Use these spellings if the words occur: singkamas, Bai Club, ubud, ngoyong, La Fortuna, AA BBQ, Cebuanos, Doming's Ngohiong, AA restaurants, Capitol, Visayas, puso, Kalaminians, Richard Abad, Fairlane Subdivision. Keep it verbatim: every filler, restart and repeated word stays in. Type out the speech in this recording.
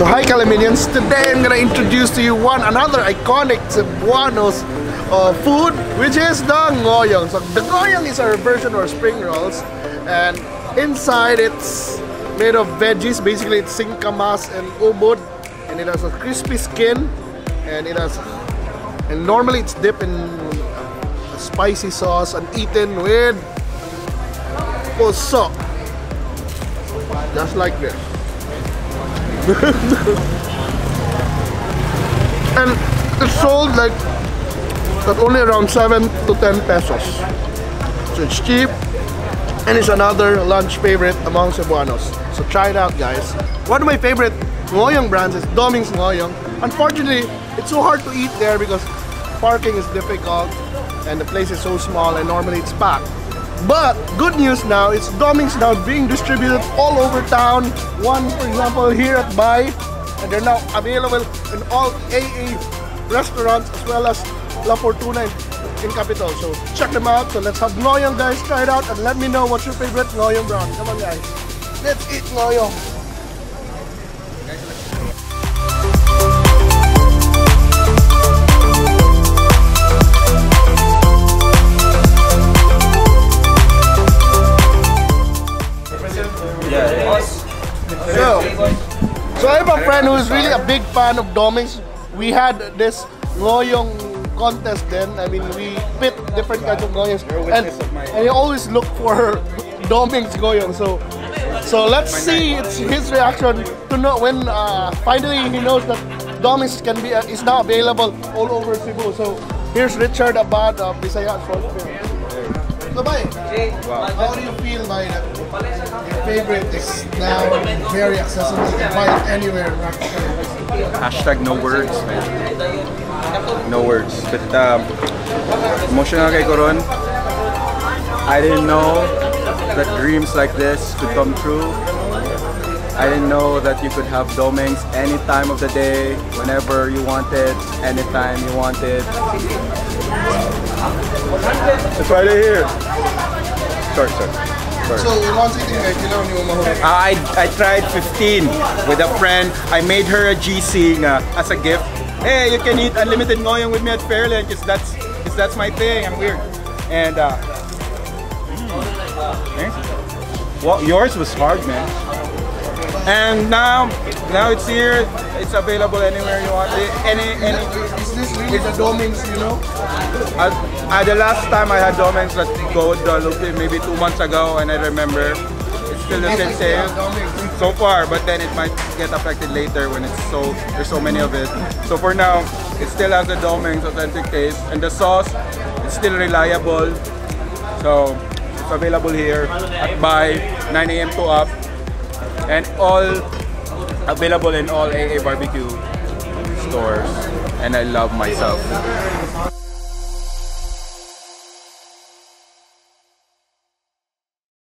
So hi Kalaminians, today I'm gonna introduce to you one another iconic Cebuanos uh, food, which is the ngoyong. So the ngoyong is our version of spring rolls, and inside it's made of veggies. Basically it's singkamas and ubud, and it has a crispy skin, and it has and normally it's dipped in a spicy sauce and eaten with puso, just like this. And it's sold like at only around seven to ten pesos, so it's cheap and it's another lunch favorite among Cebuanos. So try it out, guys. One of my favorite ngoyong brands is Doming's Ngohiong. Unfortunately, it's so hard to eat there because parking is difficult and the place is so small, and normally it's packed. But good news now, it's Doming's now being distributed all over town. One, for example, here at Bay, and they're now available in all A A restaurants as well as La Fortuna in Capitol. So check them out. So let's have ngoyong, guys. Try it out and let me know what's your favorite ngoyong brand. Come on, guys. Let's eat ngoyong. So, so I have a friend who is really a big fan of Doming's. We had this ngoyong contest then. I mean, we pit different kinds of ngoyongs, and, and you always look for Doming's ngoyong. So, so let's see it's his reaction to know when uh, finally he knows that Doming's can be uh, is now available all over Cebu. So here's Richard Abad of Visayas short film. So, bye. How do you feel by that? Your favorite is now very accessible. You can buy it anywhere. Hashtag no words, man. No words. But um, emotional kay Koron. I didn't know that dreams like this could come true. I didn't know that you could have Doming's any time of the day, whenever you want it, anytime you want it. It's right here. Sorry, sorry. sorry. So once you did it, I I tried fifteen with a friend. I made her a G C nga, as a gift. Hey, you can eat unlimited ngoyong with me at Fairland, because that's cause that's my thing. I'm weird. And uh, okay. Well, yours was hard, man. And now, now it's here. It's available anywhere you want it. Any, any. Is this really the Doming's, you know? I, I, the last time I had Doming's, let's go to maybe two months ago, and I remember it's still the same sale so far. But then it might get affected later when it's so there's so many of it. So for now, it still has the Doming's authentic taste, and the sauce is still reliable. So it's available here at by nine A M to up. And all available in all A A barbecue stores. And I love myself.